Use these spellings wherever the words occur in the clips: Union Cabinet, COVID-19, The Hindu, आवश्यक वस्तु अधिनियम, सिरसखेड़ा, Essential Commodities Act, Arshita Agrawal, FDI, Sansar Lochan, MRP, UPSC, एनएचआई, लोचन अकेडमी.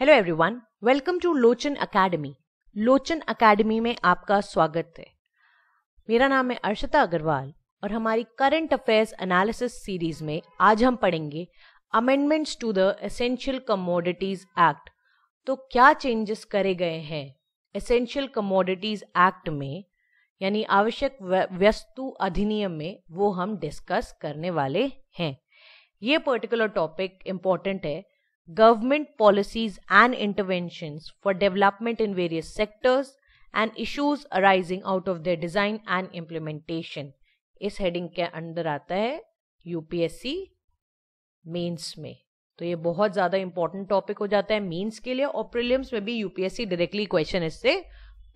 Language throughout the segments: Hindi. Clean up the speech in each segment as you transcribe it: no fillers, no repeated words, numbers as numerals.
Hello everyone, welcome to लोचन अकेडमी। लोचन अकेडमी में आपका स्वागत है। मेरा नाम है अर्शिता अग्रवाल और हमारी करंट अफेयर्स एनालिसिस सीरीज में आज हम पढ़ेंगे amendments to the essential commodities act. तो क्या चेंजेस करे गए हैं एसेंशियल कमोडिटीज एक्ट में, यानी आवश्यक वस्तु अधिनियम में, वो हम डिस्कस करने वाले हैं। ये पर्टिकुलर टॉपिक इम्पोर्टेंट है। Government policies and interventions for development in various sectors and issues arising out of their design and implementation. इस हेडिंग के अंदर आता है यूपीएससी मेंस में। तो ये बहुत ज़्यादा इम्पोर्टेंट टॉपिक हो जाता है मेंस के लिए, और प्रीलिम्स में भी यूपीएससी डायरेक्टली क्वेश्चन इससे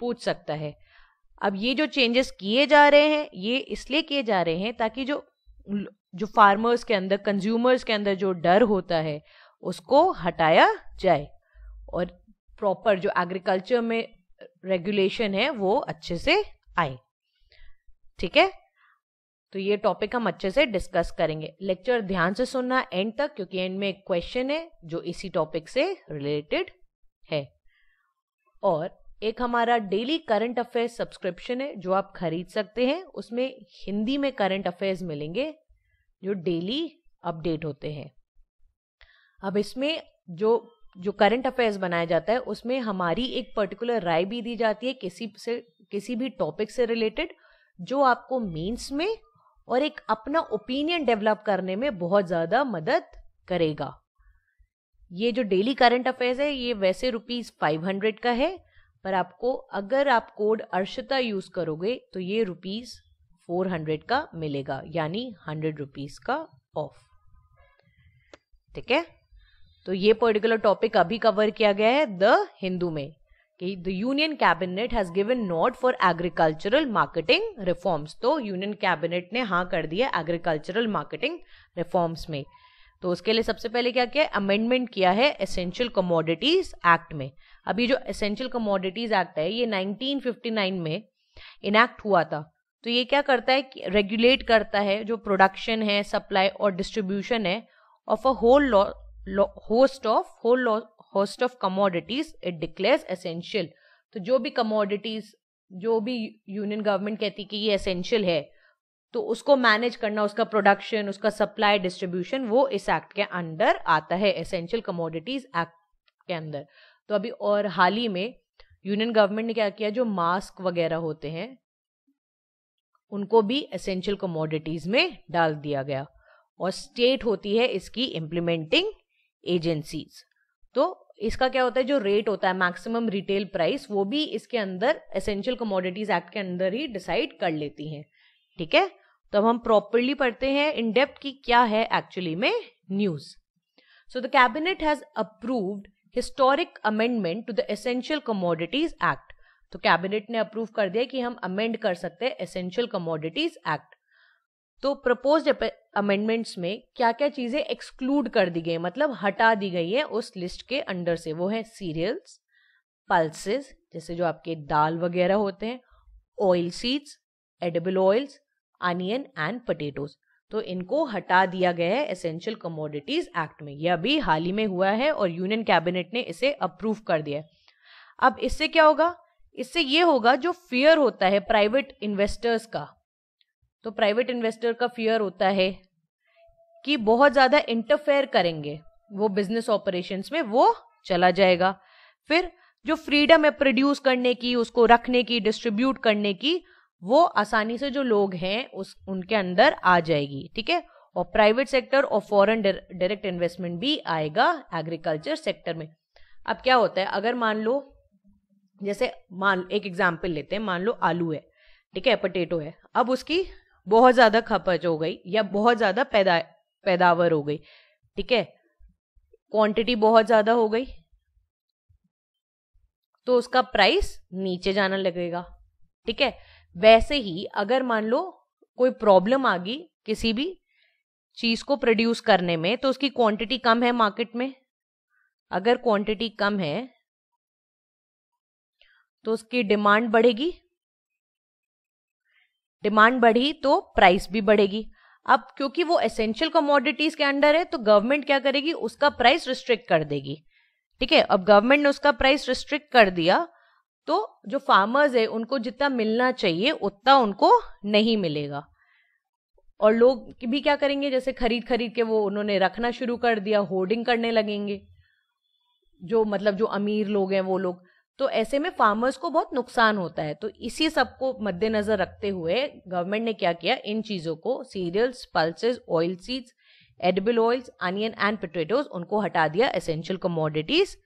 पूछ सकता है। अब ये जो चेंजेस किए जा रहे हैं, ये इसलिए किए जा रहे हैं ताकि जो फार्मर्स के अंदर, कंज्यूमर्स के अंदर जो डर होता है उसको हटाया जाए, और प्रॉपर जो एग्रीकल्चर में रेगुलेशन है वो अच्छे से आए। ठीक है, तो ये टॉपिक हम अच्छे से डिस्कस करेंगे। लेक्चर ध्यान से सुनना एंड तक, क्योंकि एंड में एक क्वेश्चन है जो इसी टॉपिक से रिलेटेड है। और एक हमारा डेली करंट अफेयर्स सब्सक्रिप्शन है जो आप खरीद सकते हैं। उसमें हिंदी में करंट अफेयर्स मिलेंगे जो डेली अपडेट होते हैं। अब इसमें जो करंट अफेयर्स बनाया जाता है उसमें हमारी एक पर्टिकुलर राय भी दी जाती है किसी भी टॉपिक से रिलेटेड, जो आपको मेंस में और एक अपना ओपिनियन डेवलप करने में बहुत ज़्यादा मदद करेगा। ये जो डेली करंट अफेयर्स है ये वैसे ₹500 का है, पर आपको अगर आप कोड अर्शिता यूज़ करोगे तो ये ₹400 का मिलेगा, यानी ₹100 का ऑफ। ठीक है, तो ये पर्टिकुलर टॉपिक अभी कवर किया गया है द हिंदू में, कि the union cabinet has given not for agricultural marketing reforms. तो यूनियन कैबिनेट ने हाँ कर दिया एग्रीकल्चरल मार्केटिंग रिफॉर्म्स में। तो उसके लिए सबसे पहले क्या किया, अमेंडमेंट किया है एसेंशियल कमोडिटीज एक्ट में। अभी जो एसेंशियल कमोडिटीज एक्ट है ये 1959 में इनैक्ट हुआ था। तो ये क्या करता है कि रेगुलेट करता है जो प्रोडक्शन है, सप्लाई और डिस्ट्रीब्यूशन है of a host of commodities it declares essential. तो जो भी कमोडिटीज, जो भी यूनियन गवर्नमेंट कहती है कि ये एसेंशियल है, तो उसको मैनेज करना, उसका प्रोडक्शन, उसका सप्लाई, डिस्ट्रीब्यूशन, वो इस एक्ट के अंडर आता है, एसेंशियल कमोडिटीज एक्ट के अंदर। तो अभी और हाल ही में यूनियन गवर्नमेंट ने क्या किया, जो मास्क वगैरह होते हैं उनको भी एसेंशियल कमोडिटीज में डाल दिया गया, और स्टेट होती है इसकी इम्प्लीमेंटिंग एजेंसीज। तो इसका क्या होता है, जो रेट होता है मैक्सिमम रिटेल प्राइस, वो भी इसके अंदर एसेंशियल कमोडिटीज एक्ट के अंदर ही डिसाइड कर लेती हैं। ठीक है, तो अब हम प्रॉपर्ली पढ़ते हैं इन डेप्थ की क्या है एक्चुअली में news. So the cabinet has approved historic amendment to the essential commodities act. तो कैबिनेट ने अप्रूव कर दिया कि हम अमेंड कर सकते हैं एसेंशियल कमोडिटीज एक्ट। तो प्रपोज्ड अमेंडमेंट्स में क्या क्या चीजें एक्सक्लूड कर दी गई, मतलब हटा दी गई है उस लिस्ट के अंडर से, वो है सीरियल्स, पल्सेस, जैसे जो आपके दाल वगैरह होते हैं, oil seeds, edible oils, onion and potatoes. तो इनको हटा दिया गया है एसेंशियल कमोडिटीज एक्ट में। यह अभी हाल ही में हुआ है और यूनियन कैबिनेट ने इसे अप्रूव कर दिया है। अब इससे क्या होगा, इससे ये होगा जो फियर होता है प्राइवेट इन्वेस्टर्स का, तो प्राइवेट इन्वेस्टर का फियर होता है कि बहुत ज्यादा इंटरफेयर करेंगे वो बिजनेस ऑपरेशंस में, वो चला जाएगा। फिर जो फ्रीडम है प्रोड्यूस करने की, उसको रखने की, डिस्ट्रीब्यूट करने की, वो आसानी से जो लोग हैं उनके अंदर आ जाएगी। ठीक है, और प्राइवेट सेक्टर और फॉरेन डायरेक्ट इन्वेस्टमेंट भी आएगा एग्रीकल्चर सेक्टर में। अब क्या होता है, अगर मान लो, जैसे एक एग्जाम्पल लेते हैं, मान लो आलू है, ठीक है, पोटैटो है। अब उसकी बहुत ज्यादा खपत हो गई या बहुत ज्यादा पैदावार हो गई, ठीक है, क्वांटिटी बहुत ज्यादा हो गई, तो उसका प्राइस नीचे जाना लगेगा। ठीक है, वैसे ही अगर मान लो कोई प्रॉब्लम आ गई किसी भी चीज को प्रोड्यूस करने में, तो उसकी क्वांटिटी कम है मार्केट में, अगर क्वांटिटी कम है तो उसकी डिमांड बढ़ेगी, डिमांड बढ़ी तो प्राइस भी बढ़ेगी। अब क्योंकि वो एसेंशियल कमोडिटीज के अंडर है, तो गवर्नमेंट क्या करेगी, उसका प्राइस रिस्ट्रिक्ट कर देगी ठीक है, अब गवर्नमेंट ने उसका प्राइस रिस्ट्रिक्ट कर दिया तो जो फार्मर्स है उनको जितना मिलना चाहिए उतना उनको नहीं मिलेगा, और लोग भी क्या करेंगे, जैसे खरीद खरीद के वो उन्होंने रखना शुरू कर दिया, होर्डिंग करने लगेंगे जो मतलब जो अमीर लोग हैं वो लोग, तो ऐसे में फार्मर्स को बहुत नुकसान होता है। तो इसी सबको मद्देनजर रखते हुए गवर्नमेंट ने क्या किया, इन चीजों को cereals, pulses, oil seeds, edible oils, onion and potatoes उनको हटा दिया एसेंशियल कमोडिटीज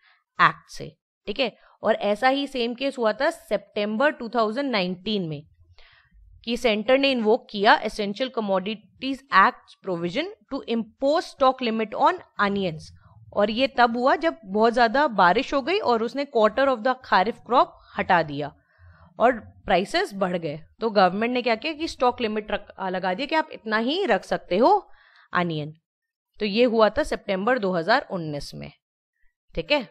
एक्ट से। ठीक है, और ऐसा ही सेम केस हुआ था सितंबर 2019 में कि सेंटर ने इन्वोक किया essential commodities act provision to impose stock limit on onions, और ये तब हुआ जब बहुत ज्यादा बारिश हो गई और उसने quarter of the kharif crop हटा दिया और प्राइसेस बढ़ गए। तो गवर्नमेंट ने क्या किया कि स्टॉक लिमिट लगा दिया कि आप इतना ही रख सकते हो अनियन। तो ये हुआ था सितंबर 2019 में। ठीक है,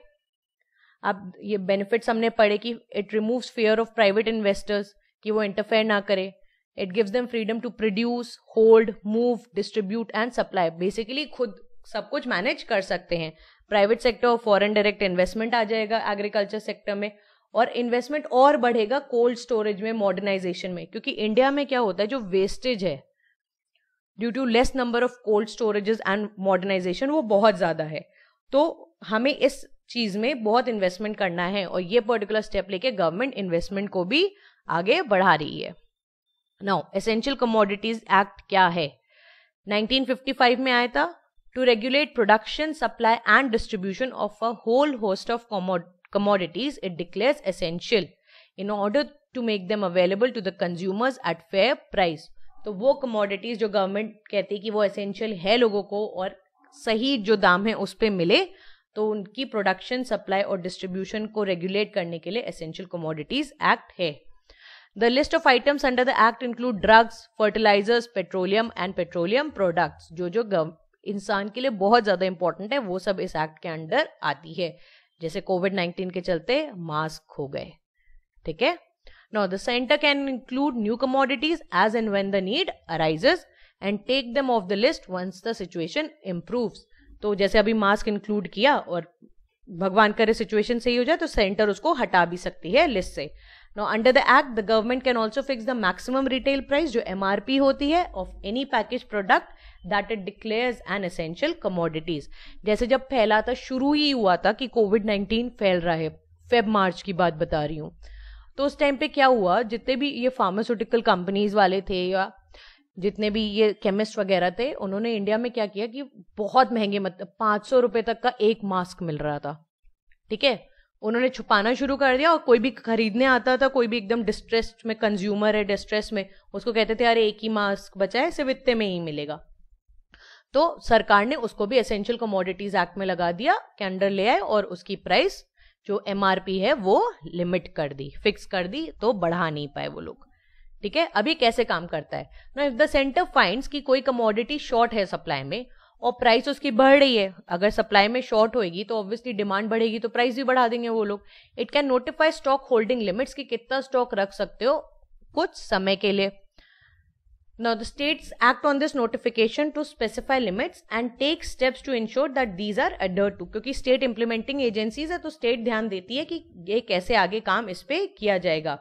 अब ये बेनिफिट्स हमने पढ़े कि it removes fear of private investors कि वो इंटरफेयर ना करे, it gives them freedom to produce, hold, move, distribute and supply, basically खुद सब कुछ मैनेज कर सकते हैं। प्राइवेट सेक्टर और फॉरेन डायरेक्ट इन्वेस्टमेंट आ जाएगा एग्रीकल्चर सेक्टर में, और इन्वेस्टमेंट और बढ़ेगा कोल्ड स्टोरेज में, मॉडर्नाइजेशन में, क्योंकि इंडिया में क्या होता है जो वेस्टेज है due to less number of cold storages and modernisation वो बहुत ज्यादा है, तो हमें इस चीज में बहुत इन्वेस्टमेंट करना है, और ये पर्टिकुलर स्टेप लेके गवर्नमेंट इन्वेस्टमेंट को भी आगे बढ़ा रही है। नाउ एसेंशियल कमोडिटीज एक्ट क्या है, 1955 में आया था to regulate production, supply and distribution of a whole host of commodities it declares essential in order to make them available to the consumers at fair price. तो वो कमोडिटीज जो गवर्नमेंट कहती है कि वो एसेंशियल है लोगों को और सही जो दाम है उस पर मिले, तो उनकी प्रोडक्शन, सप्लाई और डिस्ट्रीब्यूशन को रेगुलेट करने के लिए एसेंशियल कमोडिटीज एक्ट है। The list of items under the act include drugs, fertilizers, petroleum and petroleum products, जो इंसान के लिए बहुत ज्यादा इंपॉर्टेंट है वो सब इस एक्ट के अंदर आती है, जैसे COVID-19 के चलते मास्क हो गए। ठीक है, Now the center can include new commodities as and when the need arises and take them off the list once the situation improves। तो जैसे अभी मास्क इंक्लूड किया और भगवान करे सिचुएशन सही हो जाए तो सेंटर उसको हटा भी सकती है लिस्ट से। Now under the act the government can also fix the maximum retail price जो MRP होती है of any packaged product that it declares an essential commodities। जैसे जब फैला था, शुरू ही हुआ था कि COVID-19 फैल रहा है, Feb-March की बात बता रही हूँ, तो उस टाइम पे क्या हुआ, जितने भी ये फार्मास्यूटिकल कंपनीज वाले थे या जितने भी ये केमिस्ट वगैरह थे उन्होंने इंडिया में क्या किया कि बहुत महंगे मतलब 500 रुपए तक का एक मास्क मिल रहा था। ठीक है, उन्होंने छुपाना शुरू कर दिया और कोई भी खरीदने आता था, कोई भी एकदम डिस्ट्रेस्ड में कंज्यूमर है, डिस्ट्रेस में, उसको कहते थे अरे एक ही मास्क बचा है सिर्फ इतने में ही मिलेगा, तो सरकार ने उसको भी एसेंशियल कमोडिटीज एक्ट में लगा दिया के अंडर ले आए और उसकी प्राइस जो एमआरपी है वो लिमिट कर दी, फिक्स कर दी, तो बढ़ा नहीं पाए वो लोग। ठीक है, अभी कैसे काम करता है ना, इफ द सेंटर फाइंड्स कि कोई कमोडिटी शॉर्ट है सप्लाई में और प्राइस उसकी बढ़ रही है, अगर सप्लाई में शॉर्ट होएगी तो ऑब्वियसली डिमांड बढ़ेगी तो प्राइस भी बढ़ा देंगे वो लोग, it can notify stock holding limits कि कितना स्टॉक रख सकते हो कुछ समय के लिए। Now the states act on this notification to specify limits and take steps to ensure that these are adhered to, क्योंकि स्टेट इंप्लीमेंटिंग एजेंसीज है तो स्टेट ध्यान देती है कि ये कैसे आगे काम इस पे किया जाएगा।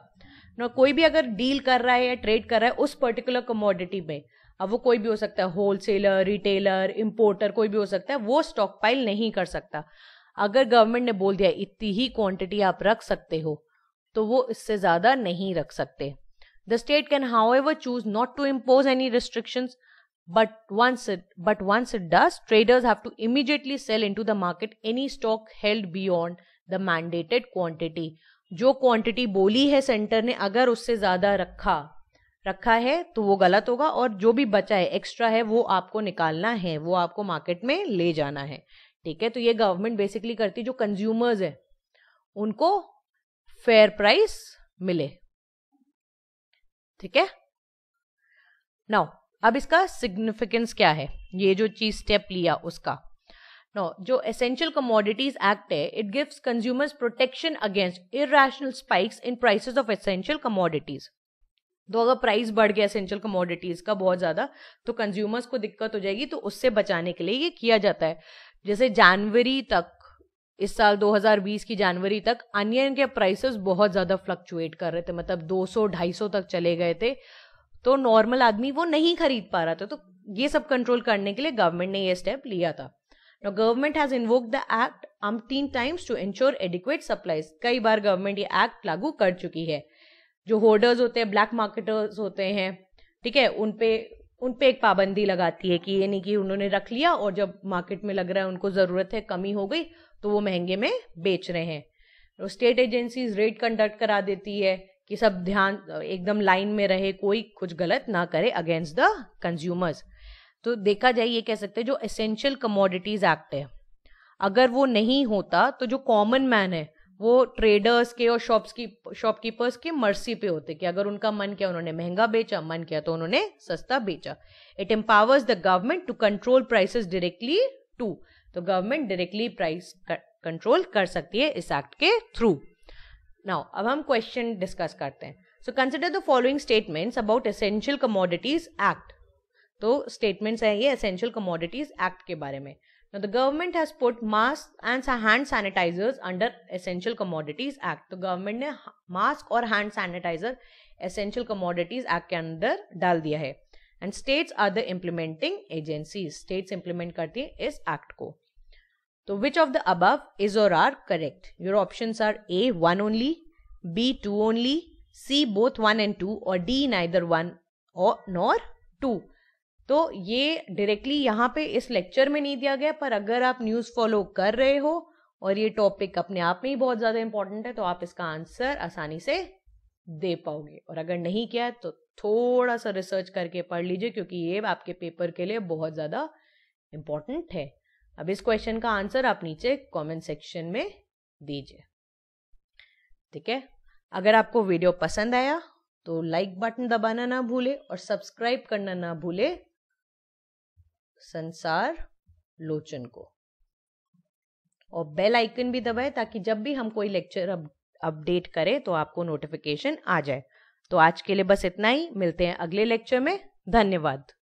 ना कोई भी अगर डील कर रहा है या ट्रेड कर रहा है उस पर्टिकुलर कमोडिटी में, अब वो कोई भी हो सकता है, होलसेलर, रिटेलर, इंपोर्टर, कोई भी हो सकता है, वो स्टॉकपाइल नहीं कर सकता। अगर गवर्नमेंट ने बोल दिया इतनी ही क्वांटिटी आप रख सकते हो तो वो इससे ज्यादा नहीं रख सकते। The state can however choose not to impose any restrictions but once it does traders have to immediately sell into the market any stock held beyond the mandated quantity. जो क्वांटिटी बोली है सेंटर ने अगर उससे ज्यादा रखा है तो वो गलत होगा, और जो भी बचा है एक्स्ट्रा है वो आपको निकालना है, वो आपको मार्केट में ले जाना है। ठीक है, तो ये गवर्नमेंट बेसिकली करती है जो कंज्यूमर्स है उनको फेयर प्राइस मिले। ठीक है, नाउ अब इसका सिग्निफिकेंस क्या है, ये जो चीज स्टेप लिया उसका। नाउ जो एसेंशियल कमोडिटीज एक्ट है it gives consumers protection against irrational spikes in prices of essential commodities. तो अगर प्राइस बढ़ गया एसेंशियल कमोडिटीज का बहुत ज्यादा तो कंज्यूमर्स को दिक्कत हो जाएगी, तो उससे बचाने के लिए ये किया जाता है। जैसे जनवरी तक इस साल 2020 की जनवरी तक अनियन के प्राइसेस बहुत ज्यादा फ्लक्चुएट कर रहे थे, मतलब 200-250 तक चले गए थे, तो नॉर्मल आदमी वो नहीं खरीद पा रहा था। तो ये सब कंट्रोल करने के लिए गवर्नमेंट ने ये स्टेप लिया था। Now, government has invoked the act umpteen times to ensure adequate supplies. कई बार गवर्नमेंट ये एक्ट लागू कर चुकी है। जो होर्डर्स होते हैं, ब्लैक मार्केटर्स होते हैं, ठीक है, उनपे एक पाबंदी लगाती है कि ये नहीं कि उन्होंने रख लिया और जब मार्केट में लग रहा है उनको जरूरत है, कमी हो गई, तो वो महंगे में बेच रहे हैं। स्टेट एजेंसीज रेड कंडक्ट करा देती है कि सब ध्यान एकदम लाइन में रहे, कोई कुछ गलत ना करे अगेंस्ट द कंज्यूमर्स। तो देखा जाए ये कह सकते हैं जो एसेंशियल कमोडिटीज एक्ट है, अगर वो नहीं होता तो जो कॉमन मैन है वो ट्रेडर्स के और शॉपकीपर्स के मर्सी पे होते कि अगर उनका मन किया उन्होंने महंगा बेचा, मन किया तो उन्होंने सस्ता बेचा। It empowers the government to control prices directly too. तो गवर्नमेंट डायरेक्टली प्राइस कंट्रोल कर सकती है इस एक्ट के थ्रू। नाउ अब हम क्वेश्चन डिस्कस करते हैं। So consider the following statements about essential commodities act. तो स्टेटमेंट्स हैं ये एसेंशियल कमोडिटीज एक्ट के बारे में। The government has put mask and hand sanitizers under essential commodities act. तो गवर्नमेंट ने मास्क और hand sanitizer essential commodities act के अंदर डाल दिया है। And states are the implementing agencies. States implement करती है इस एक्ट को। तो which of the above is और are correct? Your options are A 1 only, B 2 only, C both 1 and 2 और डी नाइदर 1 nor 2। तो ये डायरेक्टली यहाँ पे इस लेक्चर में नहीं दिया गया, पर अगर आप न्यूज़ फॉलो कर रहे हो और ये टॉपिक अपने आप में ही बहुत ज़्यादा इम्पोर्टेंट है तो आप इसका आंसर आसानी से दे पाओगे। और अगर नहीं किया है तो थोड़ा सा रिसर्च करके पढ़ लीजिए, क्योंकि ये आपके पेपर के लिए बहुत ज़्यादा इम्पोर्टेंट है। अब इस क्वेश्चन का आंसर आप नीचे कॉमेंट सेक्शन में दीजिए, ठीक है। अगर आपको वीडियो पसंद आया तो लाइक बटन दबाना ना भूले और सब्सक्राइब करना ना भूले संसार लोचन को, और बेल आइकन भी दबाएं ताकि जब भी हम कोई लेक्चर अपडेट करें तो आपको नोटिफिकेशन आ जाए। तो आज के लिए बस इतना ही, मिलते हैं अगले लेक्चर में। धन्यवाद।